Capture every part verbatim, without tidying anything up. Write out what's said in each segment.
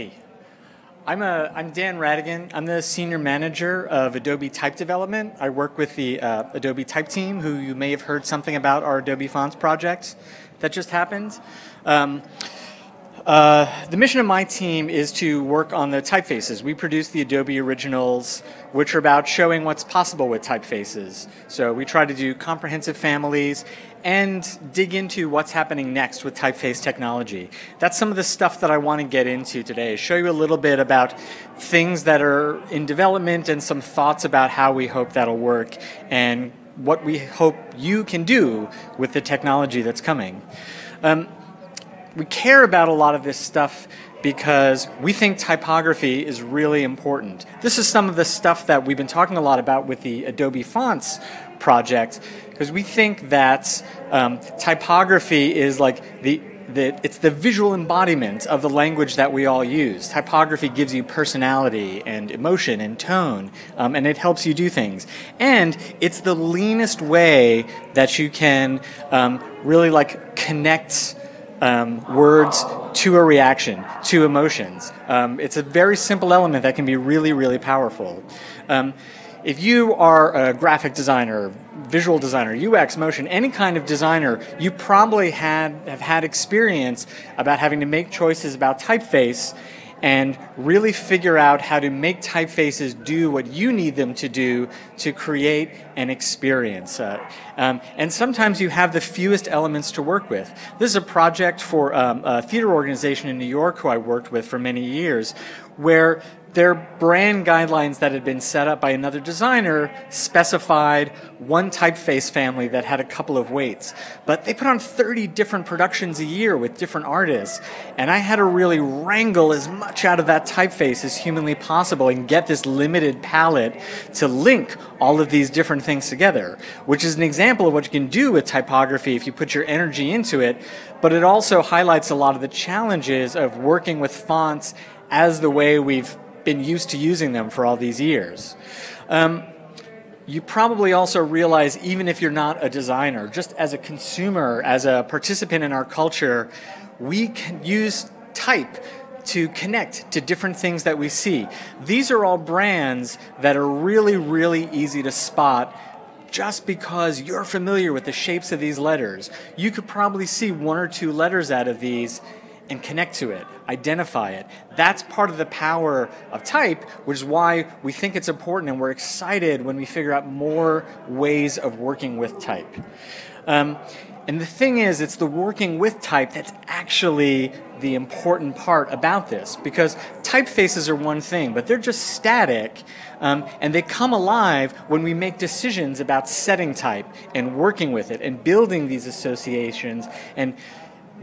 Hey, I'm, a, I'm Dan Rhatigan. I'm the Senior Manager of Adobe Type Development. I work with the uh, Adobe Type Team, who you may have heard something about our Adobe Fonts project that just happened. Um, uh, the mission of my team is to work on the typefaces. We produce the Adobe Originals, which are about showing what's possible with typefaces. So we try to do comprehensive families and dig into what's happening next with typeface technology. That's some of the stuff that I want to get into today, show you a little bit about things that are in development and some thoughts about how we hope that'll work and what we hope you can do with the technology that's coming. Um, we care about a lot of this stuff because we think typography is really important. This is some of the stuff that we've been talking a lot about with the Adobe Fonts project, because we think that um, typography is like the, the it's the visual embodiment of the language that we all use. Typography gives you personality and emotion and tone, um, and it helps you do things. And it's the leanest way that you can um, really like connect um, words to a reaction, to emotions. Um, it's a very simple element that can be really, really powerful. Um, If you are a graphic designer, visual designer, U X, motion, any kind of designer, you probably had have had experience about having to make choices about typeface and really figure out how to make typefaces do what you need them to do to create an experience. Uh, um, and sometimes you have the fewest elements to work with. This is a project for um, a theater organization in New York who I worked with for many years, where their brand guidelines that had been set up by another designer specified one typeface family that had a couple of weights. But they put on thirty different productions a year with different artists. And I had to really wrangle as much out of that typeface as humanly possible and get this limited palette to link all of these different things together, which is an example of what you can do with typography if you put your energy into it. But it also highlights a lot of the challenges of working with fonts as the way we've been used to using them for all these years. Um, you probably also realize, even if you're not a designer, just as a consumer, as a participant in our culture, we can use type to connect to different things that we see. These are all brands that are really, really easy to spot just because you're familiar with the shapes of these letters. You could probably see one or two letters out of these and connect to it, identify it. That's part of the power of type, which is why we think it's important and we're excited when we figure out more ways of working with type. Um, and the thing is, it's the working with type that's actually the important part about this, because typefaces are one thing, but they're just static, um, and they come alive when we make decisions about setting type and working with it and building these associations. And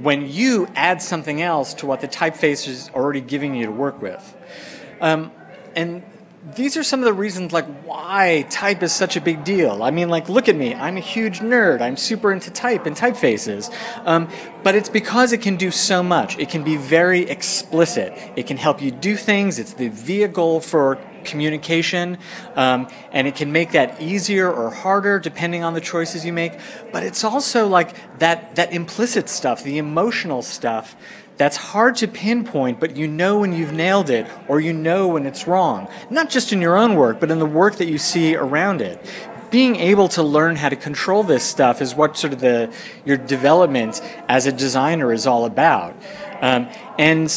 when you add something else to what the typeface is already giving you to work with. Um, and these are some of the reasons like why type is such a big deal. I mean, like, look at me. I'm a huge nerd. I'm super into type and typefaces. Um, but it's because it can do so much. It can be very explicit. It can help you do things. It's the vehicle for communication, um, and it can make that easier or harder depending on the choices you make. But it's also like that that implicit stuff, the emotional stuff, that's hard to pinpoint, but you know when you've nailed it, or you know when it's wrong. Not just in your own work, but in the work that you see around it. Being able to learn how to control this stuff is what sort of the your development as a designer is all about. Um, and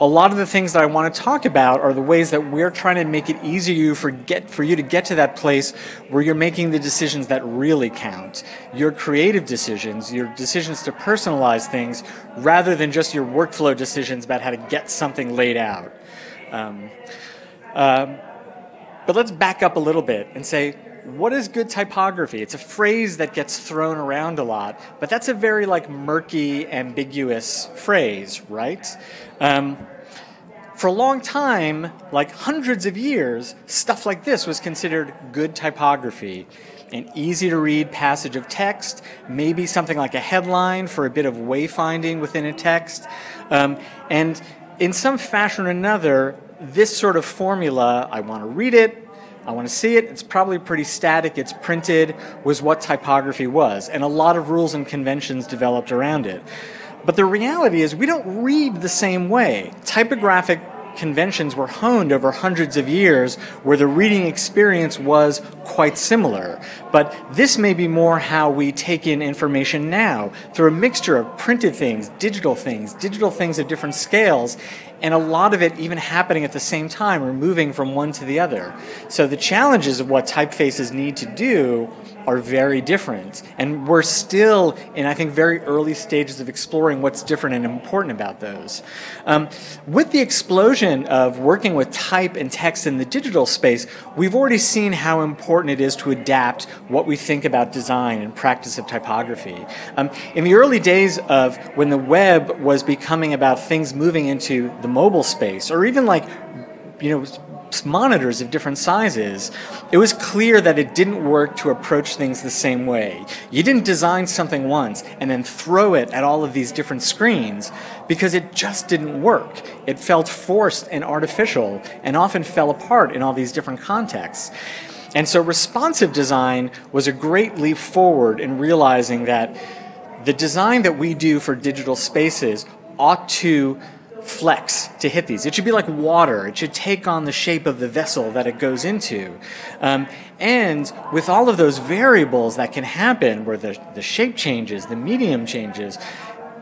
a lot of the things that I want to talk about are the ways that we're trying to make it easier for, get, for you to get to that place where you're making the decisions that really count. Your creative decisions, your decisions to personalize things, rather than just your workflow decisions about how to get something laid out. Um, uh, but let's back up a little bit and say, what is good typography? It's a phrase that gets thrown around a lot, but that's a very like murky, ambiguous phrase, right? Um, for a long time, like hundreds of years, stuff like this was considered good typography. An easy-to-read passage of text, maybe something like a headline for a bit of wayfinding within a text. Um, and in some fashion or another, this sort of formula, I want to read it, I want to see it, it's probably pretty static, it's printed, was what typography was, and a lot of rules and conventions developed around it. But the reality is we don't read the same way. Typographic conventions were honed over hundreds of years where the reading experience was quite similar. But this may be more how we take in information now, through a mixture of printed things, digital things, digital things of different scales, and a lot of it even happening at the same time or moving from one to the other. So the challenges of what typefaces need to do are very different. And we're still in, I think, very early stages of exploring what's different and important about those. Um, with the explosion of working with type and text in the digital space, we've already seen how important it is to adapt what we think about design and practice of typography. Um, in the early days of when the web was becoming about things moving into the mobile space, or even like, you know, monitors of different sizes, it was clear that it didn't work to approach things the same way. You didn't design something once and then throw it at all of these different screens because it just didn't work. It felt forced and artificial and often fell apart in all these different contexts. And so responsive design was a great leap forward in realizing that the design that we do for digital spaces ought to flex to hit these. It should be like water. It should take on the shape of the vessel that it goes into. Um, and with all of those variables that can happen, where the, the shape changes, the medium changes,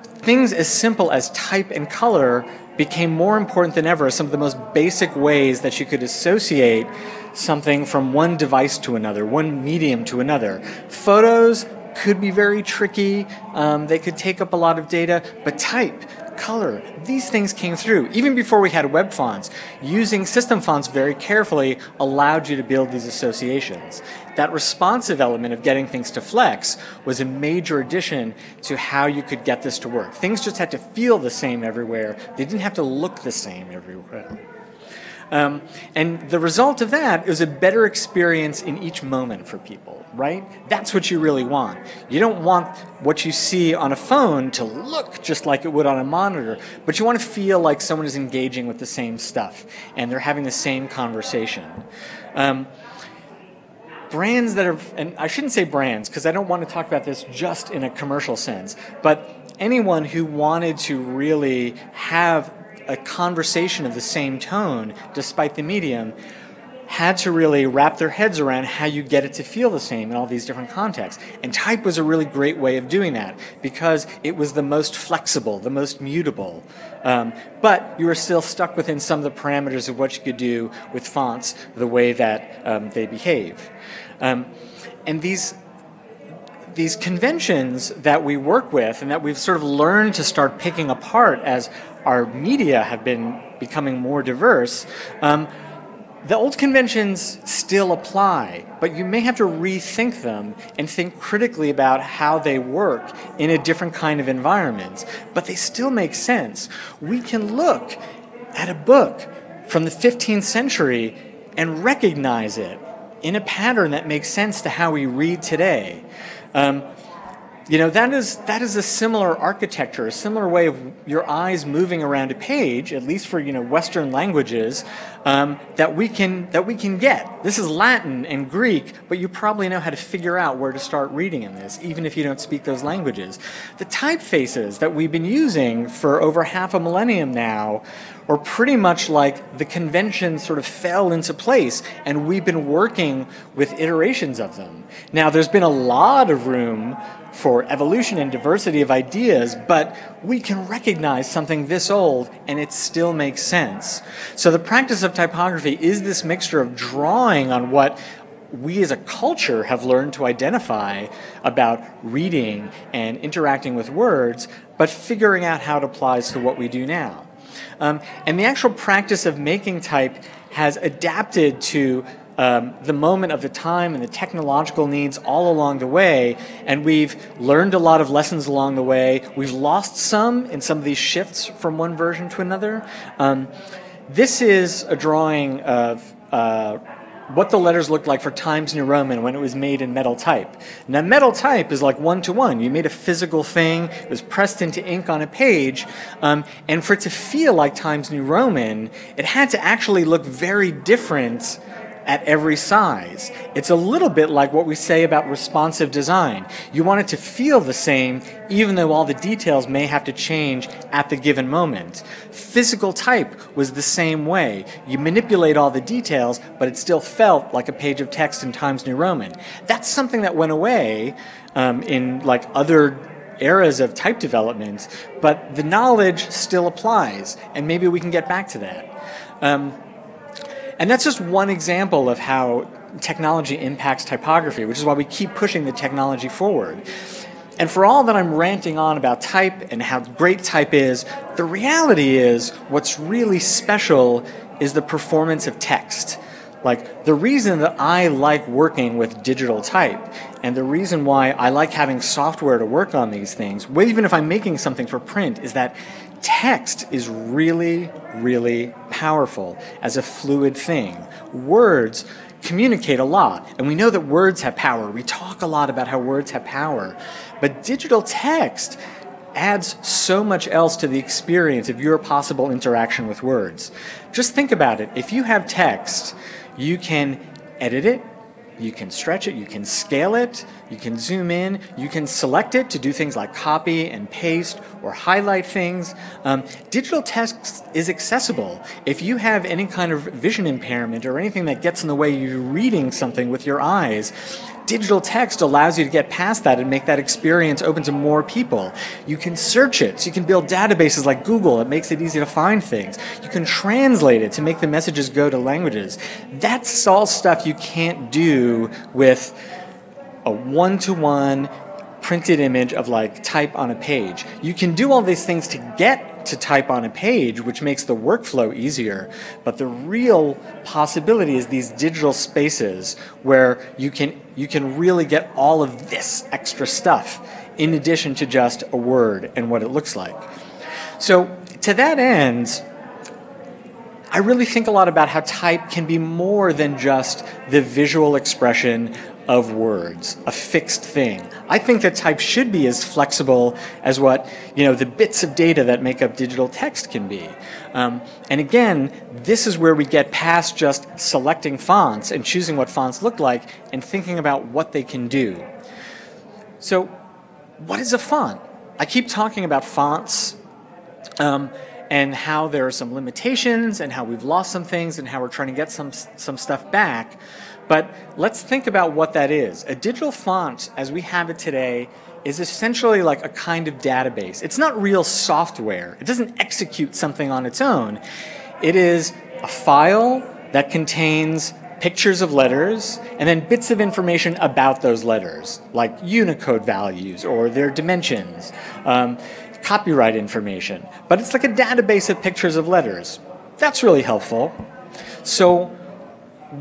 things as simple as type and color became more important than ever as some of the most basic ways that you could associate something from one device to another, one medium to another. Photos could be very tricky. Um, they could take up a lot of data, but type, color, these things came through. Even before we had web fonts, using system fonts very carefully allowed you to build these associations. That responsive element of getting things to flex was a major addition to how you could get this to work. Things just had to feel the same everywhere. They didn't have to look the same everywhere. Um, and the result of that is a better experience in each moment for people, right? That's what you really want. You don't want what you see on a phone to look just like it would on a monitor, but you want to feel like someone is engaging with the same stuff and they're having the same conversation. Um, brands that are, and I shouldn't say brands because I don't want to talk about this just in a commercial sense, but anyone who wanted to really have a conversation of the same tone, despite the medium, had to really wrap their heads around how you get it to feel the same in all these different contexts. And type was a really great way of doing that because it was the most flexible, the most mutable. Um, but you were still stuck within some of the parameters of what you could do with fonts, the way that um, they behave. Um, and these these conventions that we work with and that we've sort of learned to start picking apart as our media have been becoming more diverse, um, the old conventions still apply, but you may have to rethink them and think critically about how they work in a different kind of environment, but they still make sense. We can look at a book from the fifteenth century and recognize it in a pattern that makes sense to how we read today. Um, You know, that is that is a similar architecture, a similar way of your eyes moving around a page, at least for, you know, Western languages, um, that we can that we can get. This is Latin and Greek, but you probably know how to figure out where to start reading in this, even if you don't speak those languages. The typefaces that we've been using for over half a millennium now are pretty much like the convention sort of fell into place, and we've been working with iterations of them. Now, there's been a lot of room for evolution and diversity of ideas, but we can recognize something this old and it still makes sense. So the practice of typography is this mixture of drawing on what we as a culture have learned to identify about reading and interacting with words, but figuring out how it applies to what we do now. Um, and the actual practice of making type has adapted to Um, the moment of the time and the technological needs all along the way, and we've learned a lot of lessons along the way. We've lost some in some of these shifts from one version to another. Um, this is a drawing of uh, what the letters looked like for Times New Roman when it was made in metal type. Now, metal type is like one-to-one. You made a physical thing. It was pressed into ink on a page. Um, and for it to feel like Times New Roman, it had to actually look very different at every size. It's a little bit like what we say about responsive design. You want it to feel the same, even though all the details may have to change at the given moment. Physical type was the same way. You manipulate all the details, but it still felt like a page of text in Times New Roman. That's something that went away um, in like other eras of type development, but the knowledge still applies, and maybe we can get back to that. Um, and that's just one example of how technology impacts typography, which is why we keep pushing the technology forward. And for all that I'm ranting on about type and how great type is, the reality is what's really special is the performance of text. Like, the reason that I like working with digital type and the reason why I like having software to work on these things, even if I'm making something for print, is that text is really, really powerful as a fluid thing. Words communicate a lot, and we know that words have power. We talk a lot about how words have power. But digital text adds so much else to the experience of your possible interaction with words. Just think about it. If you have text, you can edit it, you can stretch it, you can scale it, you can zoom in, you can select it to do things like copy and paste or highlight things. Um, digital text is accessible. If you have any kind of vision impairment or anything that gets in the way you're reading something with your eyes, digital text allows you to get past that and make that experience open to more people. You can search it, so you can build databases like Google. It makes it easy to find things. You can translate it to make the messages go to languages. That's all stuff you can't do with a one-to-one printed image of like type on a page. You can do all these things to get to type on a page, which makes the workflow easier, but the real possibility is these digital spaces where you can you can really get all of this extra stuff in addition to just a word and what it looks like. So to that end, I really think a lot about how type can be more than just the visual expression of words, a fixed thing. I think that type should be as flexible as what, you know, the bits of data that make up digital text can be. Um, and again, this is where we get past just selecting fonts and choosing what fonts look like and thinking about what they can do. So, what is a font? I keep talking about fonts, um, and how there are some limitations and how we've lost some things and how we're trying to get some some stuff back. But let's think about what that is. A digital font, as we have it today, is essentially like a kind of database. It's not real software. It doesn't execute something on its own. It is a file that contains pictures of letters and then bits of information about those letters, like Unicode values or their dimensions, um, copyright information. But it's like a database of pictures of letters. That's really helpful. So,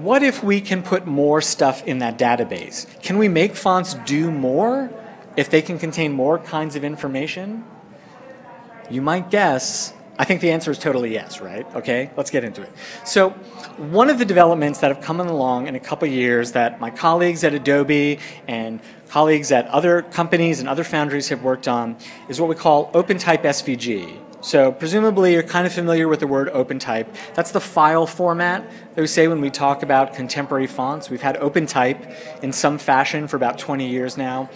what if we can put more stuff in that database? Can we make fonts do more if they can contain more kinds of information? You might guess. I think the answer is totally yes, right? Okay, let's get into it. So one of the developments that have come along in a couple years that my colleagues at Adobe and colleagues at other companies and other foundries have worked on is what we call OpenType S V G. So presumably you're kind of familiar with the word OpenType. That's the file format that we say when we talk about contemporary fonts. We've had OpenType in some fashion for about twenty years now.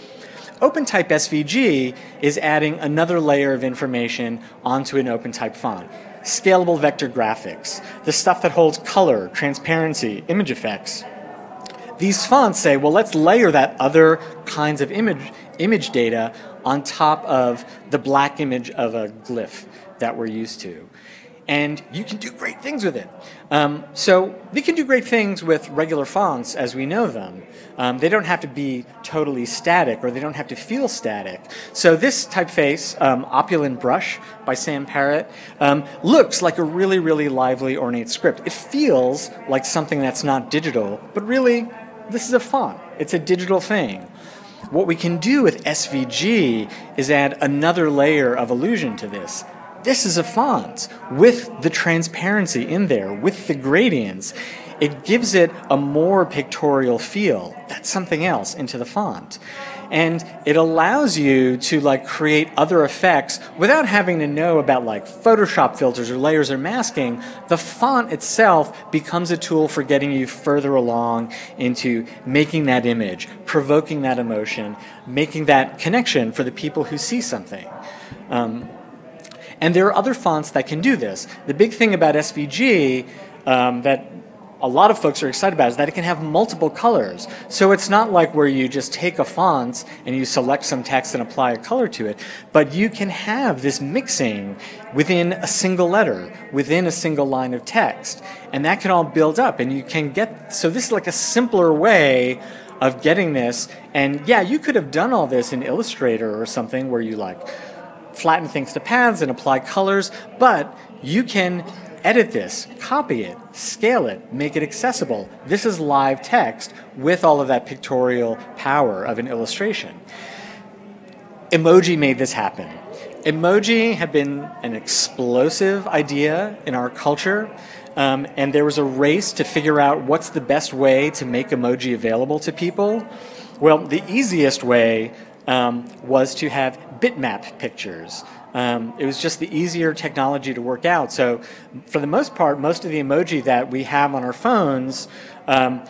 OpenType S V G is adding another layer of information onto an OpenType font. Scalable vector graphics, the stuff that holds color, transparency, image effects. These fonts say, well, let's layer that other kinds of image image data on top of the black image of a glyph that we're used to. And you can do great things with it. Um, so we can do great things with regular fonts as we know them. Um, they don't have to be totally static, or they don't have to feel static. So this typeface, um, Opulent Brush by Sam Parrott, um, looks like a really, really lively, ornate script. It feels like something that's not digital, but really, this is a font. It's a digital thing. What we can do with S V G is add another layer of illusion to this. This is a font with the transparency in there, with the gradients. It gives it a more pictorial feel. That's something else into the font. And it allows you to like create other effects without having to know about like Photoshop filters or layers or masking. The font itself becomes a tool for getting you further along into making that image, provoking that emotion, making that connection for the people who see something. Um, and there are other fonts that can do this. The big thing about S V G um, that a lot of folks are excited about is that it can have multiple colors. So it's not like where you just take a font and you select some text and apply a color to it, but you can have this mixing within a single letter, within a single line of text. And that can all build up and you can get, so this is like a simpler way of getting this. And yeah, you could have done all this in Illustrator or something where you like flatten things to paths and apply colors, but you can edit this, copy it, scale it, make it accessible. This is live text with all of that pictorial power of an illustration. Emoji made this happen. Emoji have been an explosive idea in our culture, um, and there was a race to figure out what's the best way to make emoji available to people. Well, the easiest way um, was to have bitmap pictures. Um, it was just the easier technology to work out. So for the most part, most of the emoji that we have on our phones um,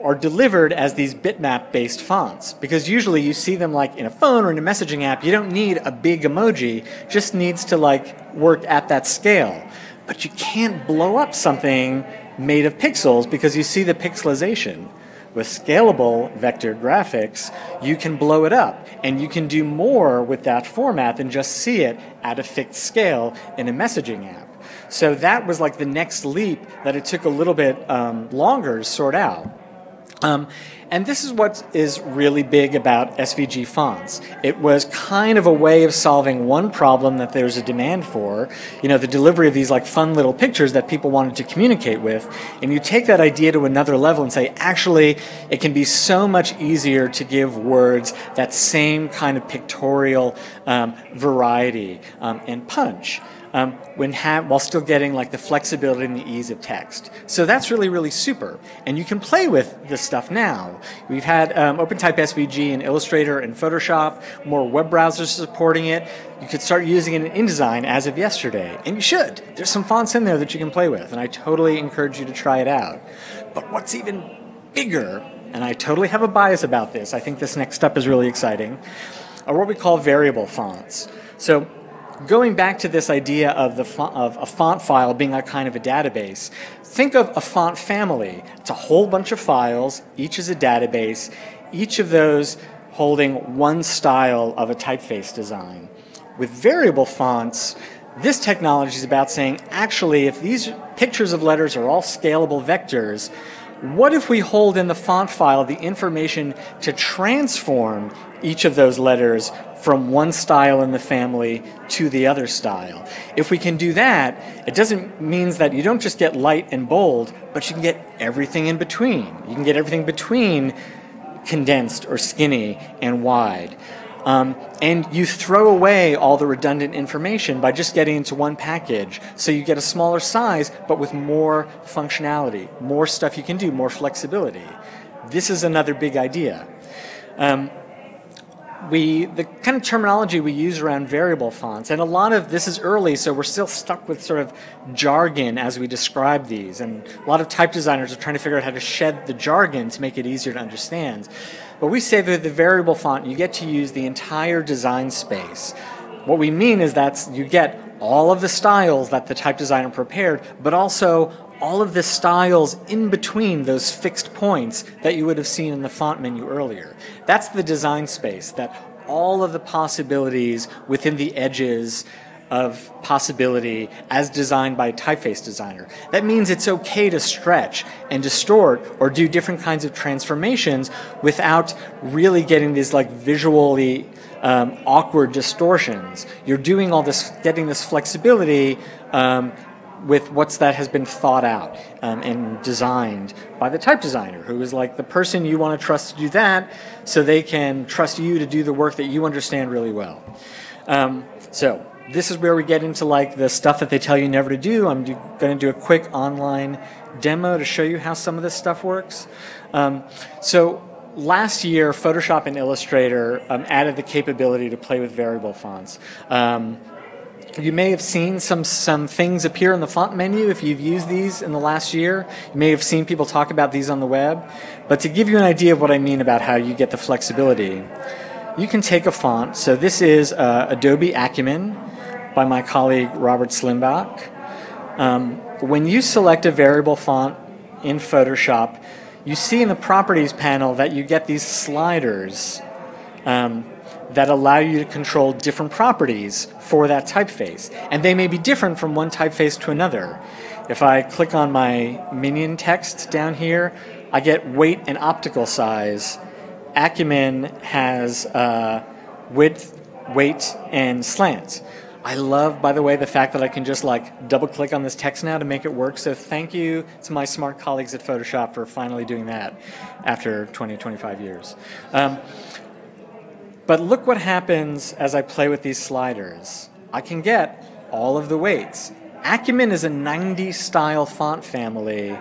are delivered as these bitmap-based fonts, because usually you see them like in a phone or in a messaging app. You don't need a big emoji. It just needs to like work at that scale. But you can't blow up something made of pixels because you see the pixelization. With scalable vector graphics, you can blow it up, and you can do more with that format than just see it at a fixed scale in a messaging app. So that was like the next leap that it took a little bit um, longer to sort out. Um, and this is what is really big about S V G fonts. It was kind of a way of solving one problem that there's a demand for, you know, the delivery of these like fun little pictures that people wanted to communicate with. And you take that idea to another level and say, actually, it can be so much easier to give words that same kind of pictorial um, variety um, and punch. Um, when ha- while still getting like the flexibility and the ease of text. So that's really, really super. And you can play with this stuff now. We've had um, OpenType S V G in Illustrator and Photoshop, more web browsers supporting it. You could start using it in InDesign as of yesterday, and you should. There's some fonts in there that you can play with, and I totally encourage you to try it out. But what's even bigger, and I totally have a bias about this, I think this next step is really exciting, are what we call variable fonts. So going back to this idea of the font, of a font file being a kind of a database, think of a font family. It's a whole bunch of files, each is a database, each of those holding one style of a typeface design. With variable fonts, this technology is about saying, actually, if these pictures of letters are all scalable vectors, what if we hold in the font file the information to transform each of those letters from one style in the family to the other style? If we can do that, it doesn't means that you don't just get light and bold, but you can get everything in between. You can get everything between condensed or skinny and wide. Um, and you throw away all the redundant information by just getting into one package. So you get a smaller size, but with more functionality, more stuff you can do, more flexibility. This is another big idea. Um, We, the kind of terminology we use around variable fonts, and a lot of this is early, so we're still stuck with sort of jargon as we describe these, and a lot of type designers are trying to figure out how to shed the jargon to make it easier to understand. But we say that the variable font, you get to use the entire design space. What we mean is that you get all of the styles that the type designer prepared, but also all of the styles in between those fixed points that you would have seen in the font menu earlier. That's the design space, that all of the possibilities within the edges of possibility as designed by a typeface designer. That means it's okay to stretch and distort or do different kinds of transformations without really getting these like visually um, awkward distortions. You're doing all this, getting this flexibility um, with what's that has been thought out um, and designed by the type designer, who is like the person you want to trust to do that, so they can trust you to do the work that you understand really well. Um, so this is where we get into like the stuff that they tell you never to do. I'm do, going to do a quick online demo to show you how some of this stuff works. Um, so last year, Photoshop and Illustrator um, added the capability to play with variable fonts. Um, You may have seen some, some things appear in the font menu if you've used these in the last year. You may have seen people talk about these on the web. But to give you an idea of what I mean about how you get the flexibility, you can take a font. So this is uh, Adobe Acumin by my colleague Robert Slimbach. Um, when you select a variable font in Photoshop, you see in the Properties panel that you get these sliders um, that allow you to control different properties for that typeface. And they may be different from one typeface to another. If I click on my Minion text down here, I get weight and optical size. Acumin has uh, width, weight, and slant. I love, by the way, the fact that I can just like double-click on this text now to make it work. So thank you to my smart colleagues at Photoshop for finally doing that after twenty, twenty-five years. Um, But look what happens as I play with these sliders. I can get all of the weights. Acumin is a ninety style font family.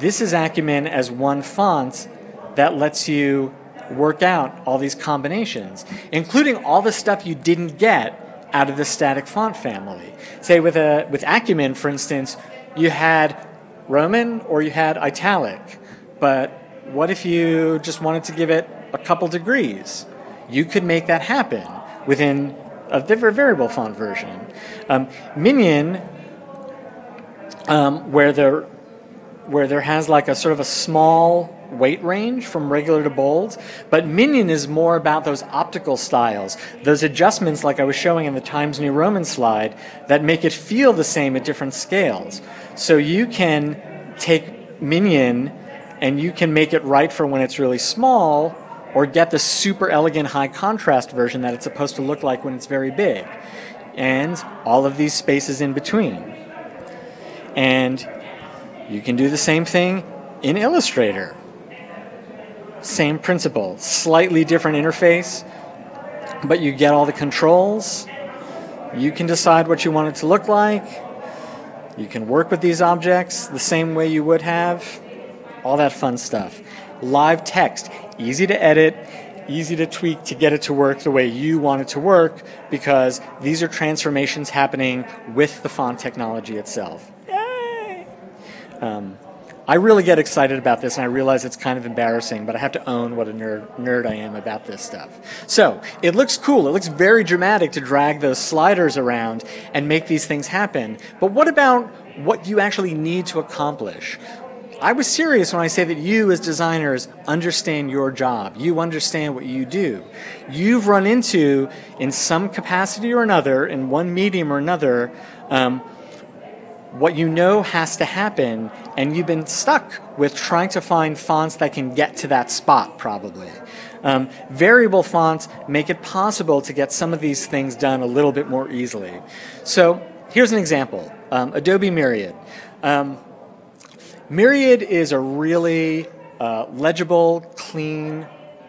This is Acumin as one font that lets you work out all these combinations, including all the stuff you didn't get out of the static font family. Say with, a, with Acumin, for instance, you had Roman or you had italic. But what if you just wanted to give it a couple degrees? You could make that happen within a different variable font version. Um, Minion, um, where there, where there has like a sort of a small weight range from regular to bold, but Minion is more about those optical styles, those adjustments like I was showing in the Times New Roman slide that make it feel the same at different scales. So you can take Minion and you can make it right for when it's really small, or get the super elegant high contrast version that it's supposed to look like when it's very big. And all of these spaces in between. And you can do the same thing in Illustrator. Same principle, slightly different interface, but you get all the controls. You can decide what you want it to look like. You can work with these objects the same way you would have. All that fun stuff. Live text, easy to edit, easy to tweak to get it to work the way you want it to work, because these are transformations happening with the font technology itself. Yay! Um, I really get excited about this, and I realize it's kind of embarrassing, but I have to own what a nerd, nerd I am about this stuff. So, it looks cool. It looks very dramatic to drag those sliders around and make these things happen. But what about what you actually need to accomplish? I was serious when I say that you as designers understand your job. You understand what you do. You've run into, in some capacity or another, in one medium or another, um, what you know has to happen, and you've been stuck with trying to find fonts that can get to that spot, probably. Um, variable fonts make it possible to get some of these things done a little bit more easily. So here's an example. Um, Adobe Myriad. Um, Myriad is a really uh, legible, clean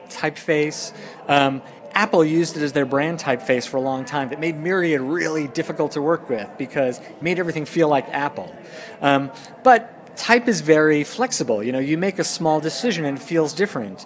typeface. Um, Apple used it as their brand typeface for a long time. That made Myriad really difficult to work with because it made everything feel like Apple. Um, but type is very flexible. You know, you make a small decision and it feels different.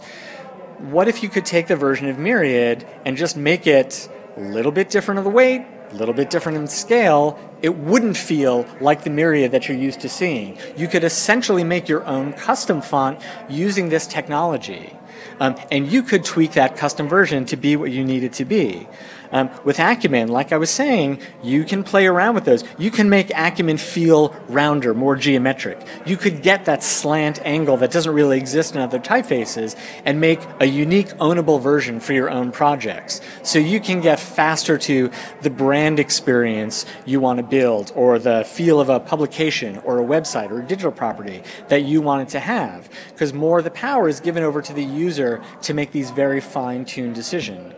What if you could take the version of Myriad and just make it a little bit different of the weight, a little bit different in scale? It wouldn't feel like the Myriad that you're used to seeing. You could essentially make your own custom font using this technology. Um, and you could tweak that custom version to be what you need it to be. Um, with Acumin, like I was saying, you can play around with those. You can make Acumin feel rounder, more geometric. You could get that slant angle that doesn't really exist in other typefaces and make a unique, ownable version for your own projects. So you can get faster to the brand experience you want to build, or the feel of a publication or a website or a digital property that you want it to have, because more of the power is given over to the user to make these very fine-tuned decisions.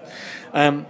Um,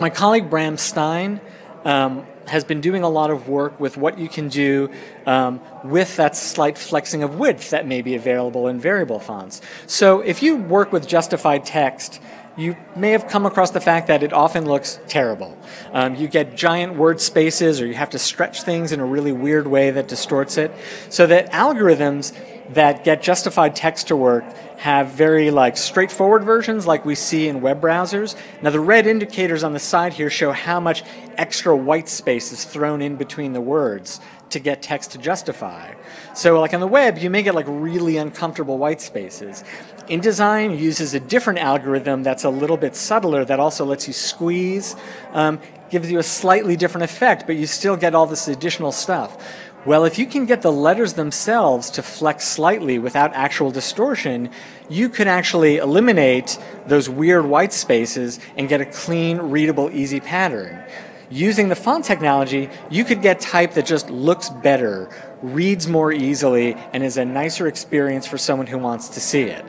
My colleague Bram Stein um, has been doing a lot of work with what you can do um, with that slight flexing of width that may be available in variable fonts. So if you work with justified text, you may have come across the fact that it often looks terrible. Um, you get giant word spaces, or you have to stretch things in a really weird way that distorts it, so that algorithms that get justified text to work have very like straightforward versions like we see in web browsers. Now the red indicators on the side here show how much extra white space is thrown in between the words to get text to justify. So like on the web, you may get like really uncomfortable white spaces. InDesign uses a different algorithm that's a little bit subtler that also lets you squeeze, um, gives you a slightly different effect, but you still get all this additional stuff. Well, if you can get the letters themselves to flex slightly without actual distortion, you could actually eliminate those weird white spaces and get a clean, readable, easy pattern. Using the font technology, you could get type that just looks better, reads more easily, and is a nicer experience for someone who wants to see it.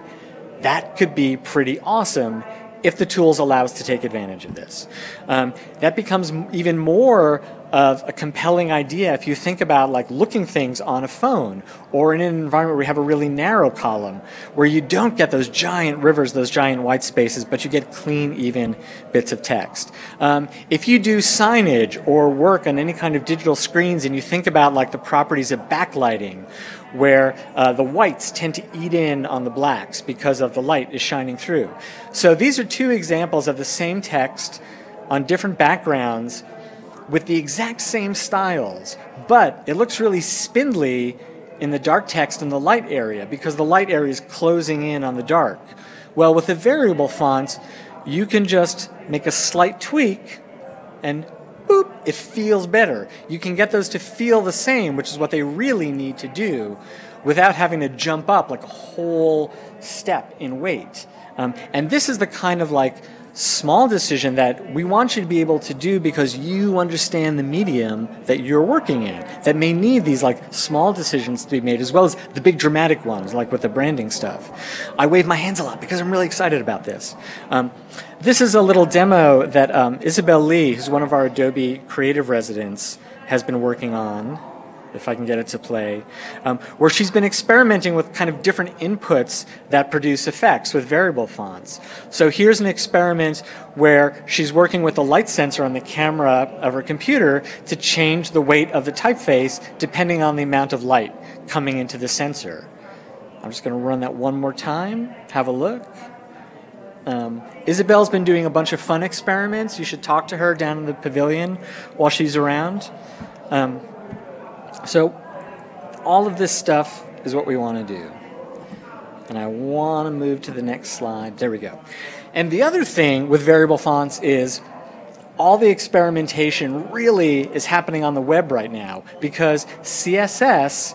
That could be pretty awesome if the tools allow us to take advantage of this. Um, that becomes even more of a compelling idea if you think about like looking things on a phone or in an environment where you have a really narrow column where you don't get those giant rivers, those giant white spaces, but you get clean, even bits of text. Um, if you do signage or work on any kind of digital screens and you think about like the properties of backlighting, where uh, the whites tend to eat in on the blacks because of the light is shining through. So these are two examples of the same text on different backgrounds with the exact same styles, but it looks really spindly in the dark text in the light area because the light area is closing in on the dark. Well, with a variable font, you can just make a slight tweak and boop, it feels better. You can get those to feel the same, which is what they really need to do without having to jump up like a whole step in weight. Um, and this is the kind of like small decision that we want you to be able to do because you understand the medium that you're working in that may need these like small decisions to be made as well as the big dramatic ones like with the branding stuff. I wave my hands a lot because I'm really excited about this. Um, this is a little demo that um, Isabel Lee, who's one of our Adobe creative residents, has been working on, if I can get it to play, um, where she's been experimenting with kind of different inputs that produce effects with variable fonts. So here's an experiment where she's working with a light sensor on the camera of her computer to change the weight of the typeface depending on the amount of light coming into the sensor. I'm just going to run that one more time, have a look. Um, Isabel's been doing a bunch of fun experiments. You should talk to her down in the pavilion while she's around. Um, So all of this stuff is what we want to do. And I want to move to the next slide. There we go. And the other thing with variable fonts is all the experimentation really is happening on the web right now because C S S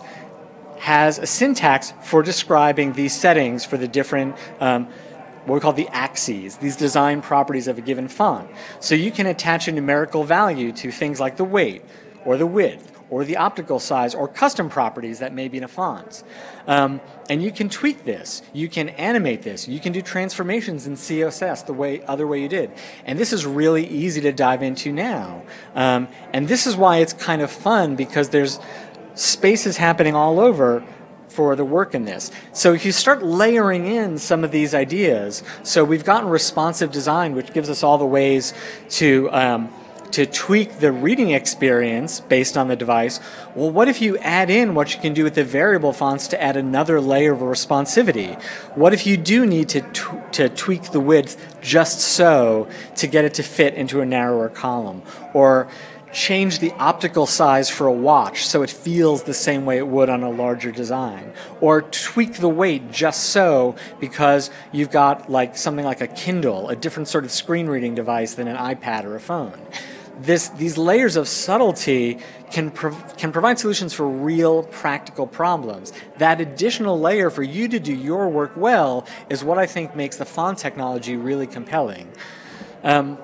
has a syntax for describing these settings for the different um, what we call the axes, these design properties of a given font. So you can attach a numerical value to things like the weight or the width or the optical size, or custom properties that may be in a font. Um, and you can tweak this. You can animate this. You can do transformations in C S S the way other way you did. And this is really easy to dive into now. Um, and this is why it's kind of fun, because there's spaces happening all over for the work in this. So if you start layering in some of these ideas, so we've gotten responsive design, which gives us all the ways to Um, to tweak the reading experience based on the device. Well, what if you add in what you can do with the variable fonts to add another layer of responsivity? What if you do need to tw- to tweak the width just so to get it to fit into a narrower column? Or change the optical size for a watch so it feels the same way it would on a larger design, or tweak the weight just so because you've got like something like a Kindle, a different sort of screen reading device than an iPad or a phone. This, these layers of subtlety can prov- can provide solutions for real practical problems. That additional layer for you to do your work well is what I think makes the font technology really compelling. Um,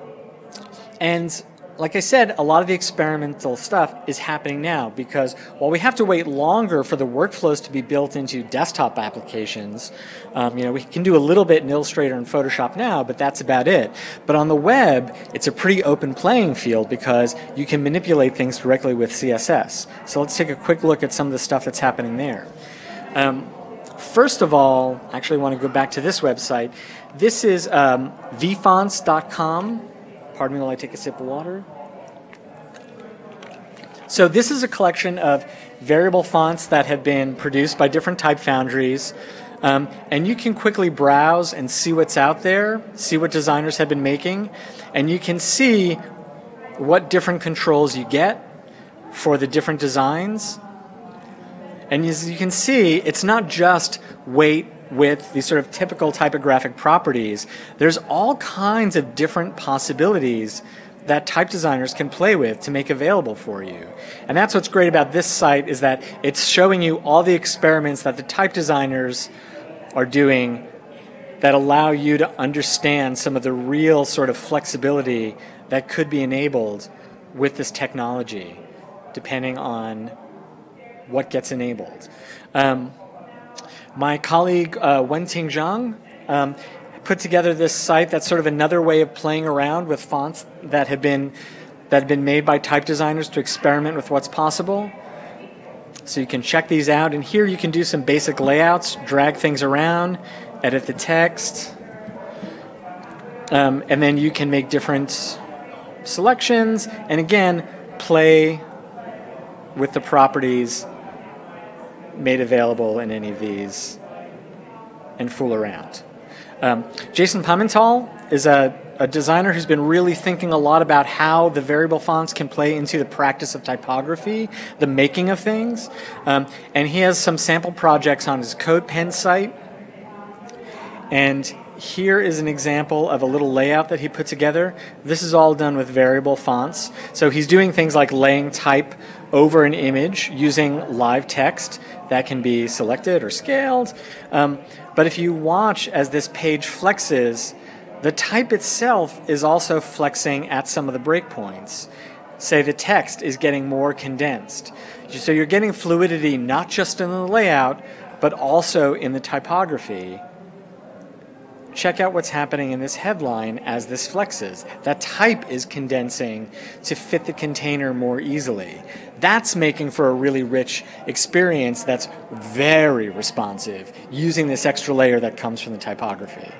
and like I said, a lot of the experimental stuff is happening now because while we have to wait longer for the workflows to be built into desktop applications, um, you know, we can do a little bit in Illustrator and Photoshop now, but that's about it. But on the web, it's a pretty open playing field because you can manipulate things directly with C S S. So let's take a quick look at some of the stuff that's happening there. Um, First of all, I actually want to go back to this website. This is um, v fonts dot com. Pardon me while I take a sip of water. So this is a collection of variable fonts that have been produced by different type foundries. Um, and you can quickly browse and see what's out there, see what designers have been making, and you can see what different controls you get for the different designs. And as you can see, it's not just weight, width, these sort of typical typographic properties. There's all kinds of different possibilities that type designers can play with to make available for you. And that's what's great about this site, is that it's showing you all the experiments that the type designers are doing that allow you to understand some of the real sort of flexibility that could be enabled with this technology, depending on what gets enabled. Um, my colleague, uh, Wen Ting Zhang, um, put together this site that's sort of another way of playing around with fonts that have been that have been made by type designers to experiment with what's possible. So you can check these out, and here you can do some basic layouts, drag things around, edit the text, um, and then you can make different selections, and again, play with the properties made available in any of these and fool around. Um, Jason Pamental is a, a designer who's been really thinking a lot about how the variable fonts can play into the practice of typography, the making of things. Um, and he has some sample projects on his CodePen site. And here is an example of a little layout that he put together. This is all done with variable fonts. So he's doing things like laying type over an image using live text that can be selected or scaled. Um, but if you watch as this page flexes, the type itself is also flexing at some of the breakpoints. Say the text is getting more condensed. So you're getting fluidity not just in the layout, but also in the typography. Check out what's happening in this headline as this flexes. That type is condensing to fit the container more easily. That's making for a really rich experience that's very responsive, using this extra layer that comes from the typography.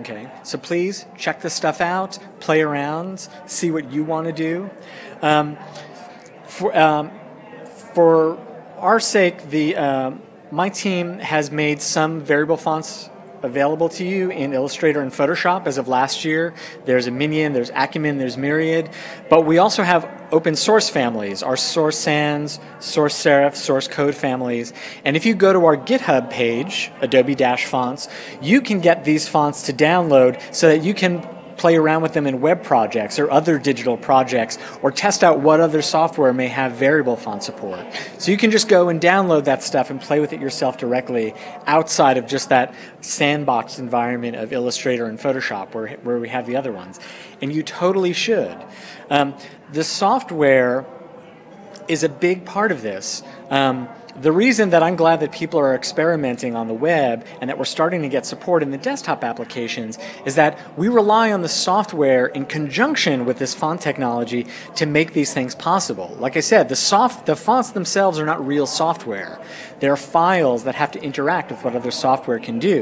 Okay, so please check this stuff out, play around, see what you want to do. Um, for, um, for our sake, the... Um, My team has made some variable fonts available to you in Illustrator and Photoshop as of last year. There's a Minion, there's Acumin, there's Myriad. But we also have open source families, our Source Sans, Source Serif, Source Code families. And if you go to our GitHub page, Adobe Dash Fonts, you can get these fonts to download so that you can play around with them in web projects or other digital projects, or test out what other software may have variable font support. So you can just go and download that stuff and play with it yourself directly outside of just that sandbox environment of Illustrator and Photoshop where, where we have the other ones. And you totally should. Um, the software is a big part of this. Um, The reason that I'm glad that people are experimenting on the web and that we're starting to get support in the desktop applications is that we rely on the software in conjunction with this font technology to make these things possible. Like I said, the soft, the fonts themselves are not real software. They're files that have to interact with what other software can do.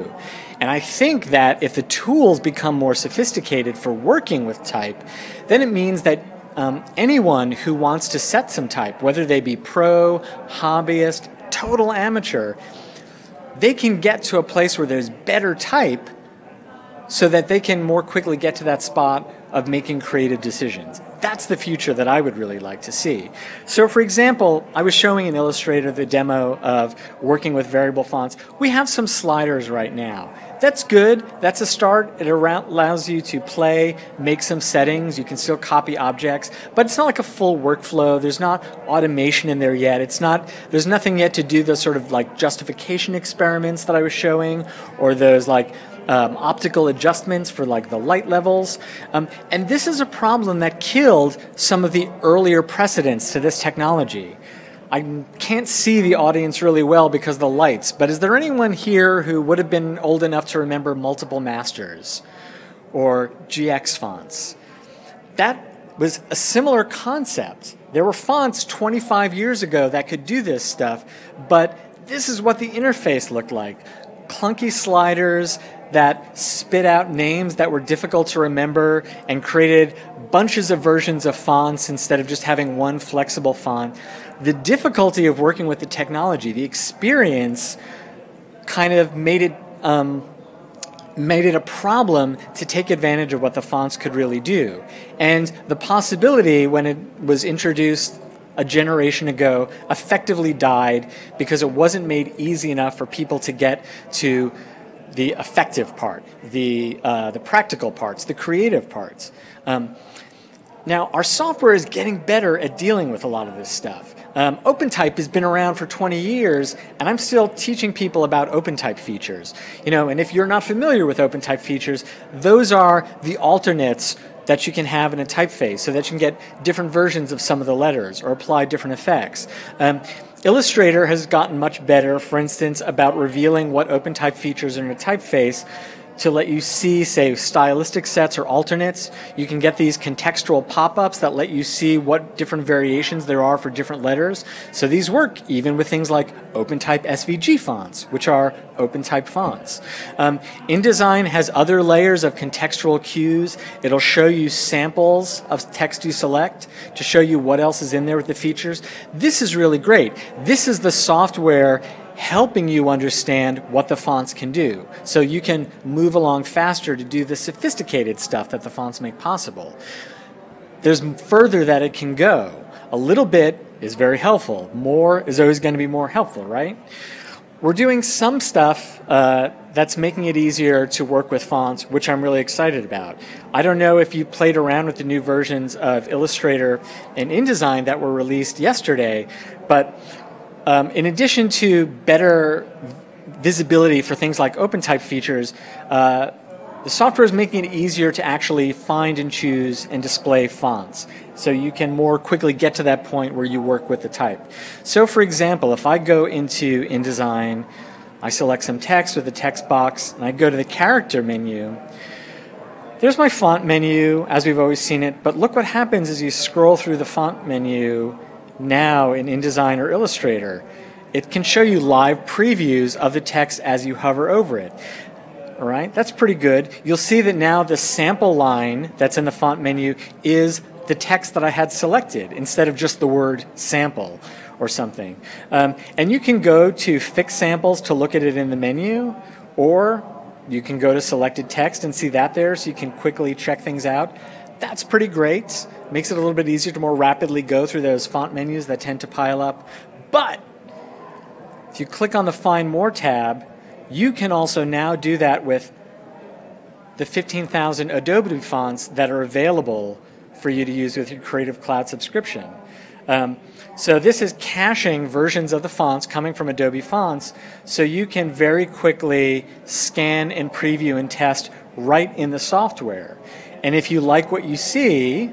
And I think that if the tools become more sophisticated for working with type, then it means that Um, anyone who wants to set some type, whether they be pro, hobbyist, total amateur, they can get to a place where there's better type so that they can more quickly get to that spot of making creative decisions. That's the future that I would really like to see. So, for example, I was showing in Illustrator the demo of working with variable fonts. We have some sliders right now. That's good. That's a start. It allows you to play, make some settings. You can still copy objects, but it's not like a full workflow. There's not automation in there yet. It's not. There's nothing yet to do those sort of like justification experiments that I was showing, or those like Um, optical adjustments for like the light levels. Um, and this is a problem that killed some of the earlier precedents to this technology. I can't see the audience really well because of the lights, but is there anyone here who would have been old enough to remember multiple masters or G X fonts? That was a similar concept. There were fonts twenty-five years ago that could do this stuff, but this is what the interface looked like. Clunky sliders that spit out names that were difficult to remember and created bunches of versions of fonts instead of just having one flexible font. The difficulty of working with the technology, the experience, kind of made it um, made it a problem to take advantage of what the fonts could really do. And the possibility, when it was introduced a generation ago, effectively died because it wasn't made easy enough for people to get to the effective part, the uh, the practical parts, the creative parts. Um, now, our software is getting better at dealing with a lot of this stuff. Um, OpenType has been around for twenty years, and I'm still teaching people about OpenType features. You know, and if you're not familiar with OpenType features, those are the alternates that you can have in a typeface so that you can get different versions of some of the letters or apply different effects. Um, Illustrator has gotten much better, for instance, about revealing what OpenType features are in a typeface to let you see, say, stylistic sets or alternates. You can get these contextual pop-ups that let you see what different variations there are for different letters. So these work even with things like OpenType S V G fonts, which are OpenType fonts. Um, InDesign has other layers of contextual cues. It'll show you samples of text you select to show you what else is in there with the features. This is really great. This is the software helping you understand what the fonts can do, so you can move along faster to do the sophisticated stuff that the fonts make possible. There's further that it can go. A little bit is very helpful. More is always going to be more helpful, right? We're doing some stuff uh, that's making it easier to work with fonts, which I'm really excited about. I don't know if you played around with the new versions of Illustrator and InDesign that were released yesterday, but Um, in addition to better visibility for things like OpenType features, uh, the software is making it easier to actually find and choose and display fonts, so you can more quickly get to that point where you work with the type. So, for example, if I go into InDesign, I select some text with a text box, and I go to the character menu. There's my font menu, as we've always seen it, but look what happens as you scroll through the font menu now in InDesign or Illustrator. It can show you live previews of the text as you hover over it. All right, that's pretty good. You'll see that now the sample line that's in the font menu is the text that I had selected instead of just the word sample or something. Um, and you can go to fix samples to look at it in the menu, or you can go to selected text and see that there, so you can quickly check things out. That's pretty great. Makes it a little bit easier to more rapidly go through those font menus that tend to pile up. But if you click on the Find More tab, you can also now do that with the fifteen thousand Adobe fonts that are available for you to use with your Creative Cloud subscription. Um, so this is caching versions of the fonts coming from Adobe Fonts, so you can very quickly scan and preview and test right in the software. And if you like what you see,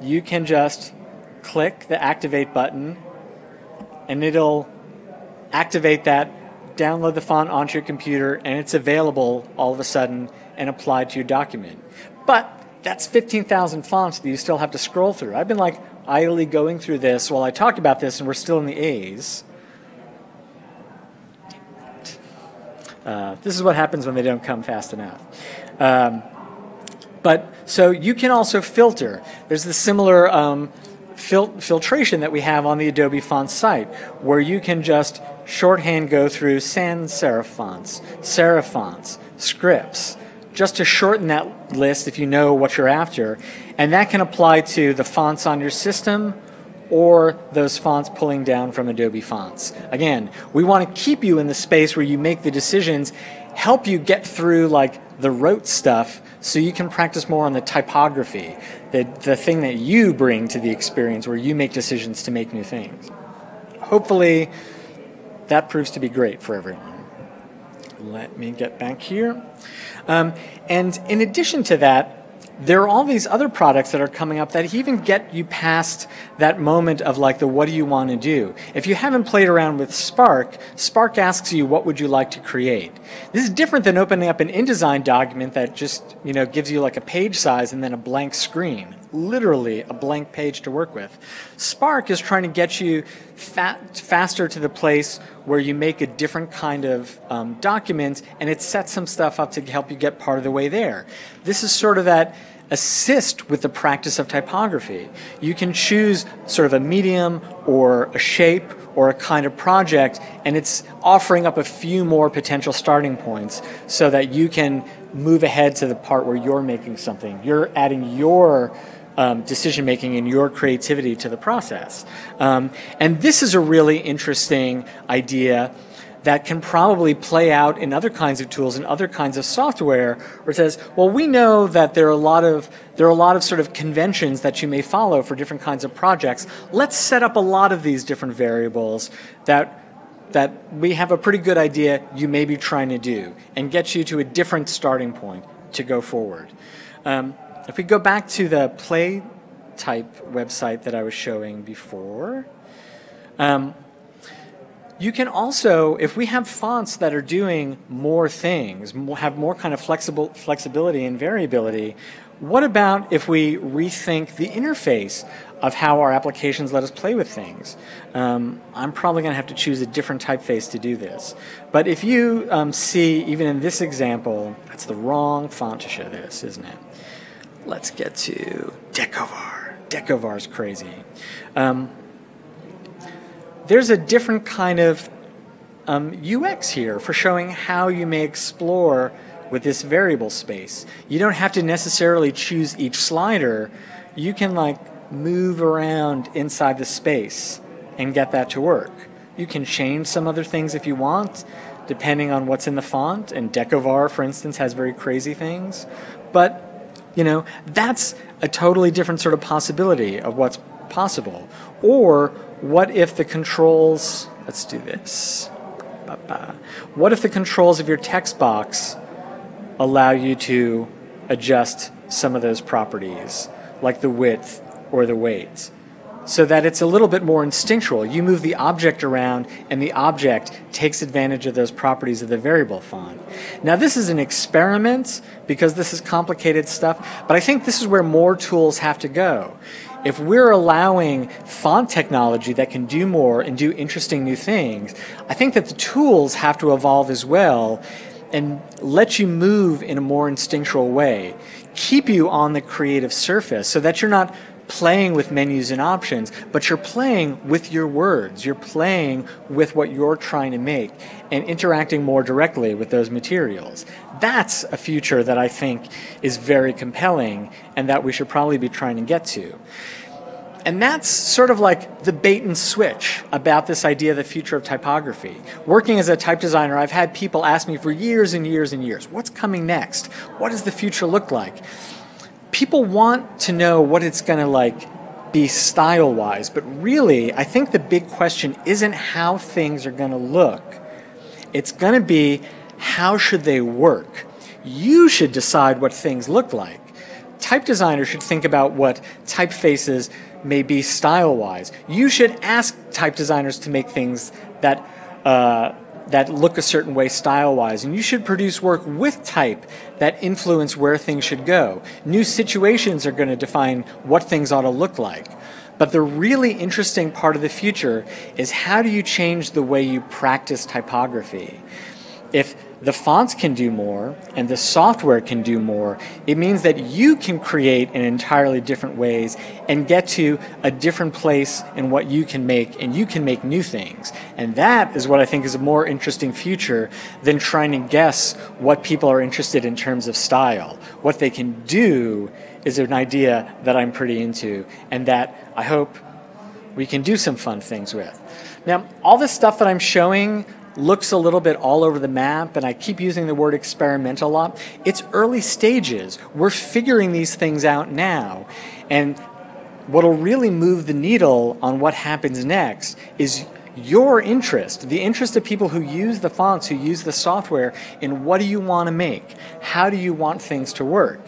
you can just click the activate button and it'll activate that, download the font onto your computer, and it's available all of a sudden and applied to your document. But that's fifteen thousand fonts that you still have to scroll through. I've been like idly going through this while I talk about this, and we're still in the A's. Uh, this is what happens when they don't come fast enough. Um, But so you can also filter. There's the similar um, fil- filtration that we have on the Adobe Fonts site, where you can just shorthand go through sans serif fonts, serif fonts, scripts, just to shorten that list if you know what you're after. And that can apply to the fonts on your system or those fonts pulling down from Adobe Fonts. Again, we want to keep you in the space where you make the decisions, help you get through like the rote stuff, so you can practice more on the typography, the, the thing that you bring to the experience where you make decisions to make new things. Hopefully, that proves to be great for everyone. Let me get back here. Um, and in addition to that, there are all these other products that are coming up that even get you past that moment of like the what do you want to do. If you haven't played around with Spark, Spark asks you what would you like to create. This is different than opening up an InDesign document that just, you know, gives you like a page size and then a blank screen. literally a blank page to work with. Spark is trying to get you fa- faster to the place where you make a different kind of um, document, and it sets some stuff up to help you get part of the way there. This is sort of that assist with the practice of typography. You can choose sort of a medium or a shape or a kind of project, and it's offering up a few more potential starting points so that you can move ahead to the part where you're making something. You're adding your um, decision-making and your creativity to the process. Um, and this is a really interesting idea that can probably play out in other kinds of tools and other kinds of software, where it says, well, we know that there are a lot of there are a lot of sort of conventions that you may follow for different kinds of projects. Let's set up a lot of these different variables that that we have a pretty good idea you may be trying to do, and get you to a different starting point to go forward. Um, if we go back to the Play Type website that I was showing before, um, you can also, if we have fonts that are doing more things, more, have more kind of flexible flexibility and variability, what about if we rethink the interface of how our applications let us play with things? Um, I'm probably going to have to choose a different typeface to do this. But if you um, see, even in this example, that's the wrong font to show this, isn't it? Let's get to DecoVar. DecoVar's crazy. Um, There's a different kind of um, U X here for showing how you may explore with this variable space. You don't have to necessarily choose each slider. You can like move around inside the space and get that to work. You can change some other things if you want, depending on what's in the font. And DecoVar, for instance, has very crazy things. But, you know, that's a totally different sort of possibility of what's possible. Or what if the controls, let's do this, what if the controls of your text box allow you to adjust some of those properties, like the width or the weight, so that it's a little bit more instinctual. You move the object around, and the object takes advantage of those properties of the variable font. Now, this is an experiment, because this is complicated stuff, but I think this is where more tools have to go. If we're allowing font technology that can do more and do interesting new things, I think that the tools have to evolve as well and let you move in a more instinctual way, keep you on the creative surface so that you're not playing with menus and options, but you're playing with your words. You're playing with what you're trying to make and interacting more directly with those materials. That's a future that I think is very compelling and that we should probably be trying to get to. And that's sort of like the bait and switch about this idea of the future of typography. Working as a type designer, I've had people ask me for years and years and years, what's coming next? What does the future look like? People want to know what it's going to like be style-wise, but really, I think the big question isn't how things are going to look. It's going to be, how should they work? You should decide what things look like. Type designers should think about what typefaces may be style-wise. You should ask type designers to make things that uh, that look a certain way style-wise, and you should produce work with type that influence where things should go. New situations are going to define what things ought to look like. But the really interesting part of the future is, how do you change the way you practice typography? If the fonts can do more and the software can do more, it means that you can create in entirely different ways and get to a different place in what you can make, and you can make new things. And that is what I think is a more interesting future than trying to guess what people are interested in terms of style. What they can do is an idea that I'm pretty into and that I hope we can do some fun things with. Now, all this stuff that I'm showing looks a little bit all over the map, and I keep using the word experimental a lot. It's early stages. We're figuring these things out now. And what'll really move the needle on what happens next is your interest, the interest of people who use the fonts, who use the software, in what do you want to make? How do you want things to work?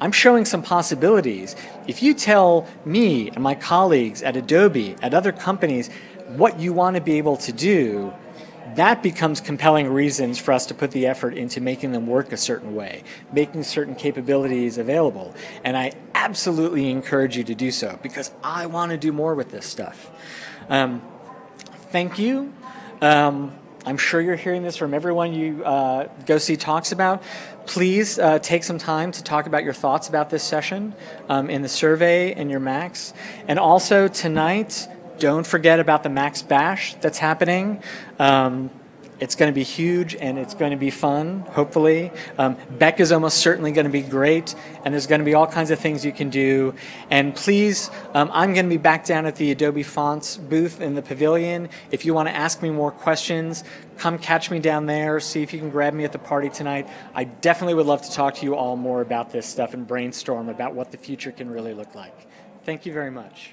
I'm showing some possibilities. If you tell me and my colleagues at Adobe, at other companies, what you want to be able to do, that becomes compelling reasons for us to put the effort into making them work a certain way, making certain capabilities available. And I absolutely encourage you to do so, because I want to do more with this stuff. Um, thank you. Um, I'm sure you're hearing this from everyone you uh, go see talks about. Please uh, take some time to talk about your thoughts about this session um, in the survey and your Macs. And also tonight, don't forget about the Macs Bash that's happening. Um, it's going to be huge, and it's going to be fun, hopefully. Um, Beck is almost certainly going to be great, and there's going to be all kinds of things you can do. And please, um, I'm going to be back down at the Adobe Fonts booth in the pavilion. If you want to ask me more questions, come catch me down there, see if you can grab me at the party tonight. I definitely would love to talk to you all more about this stuff and brainstorm about what the future can really look like. Thank you very much.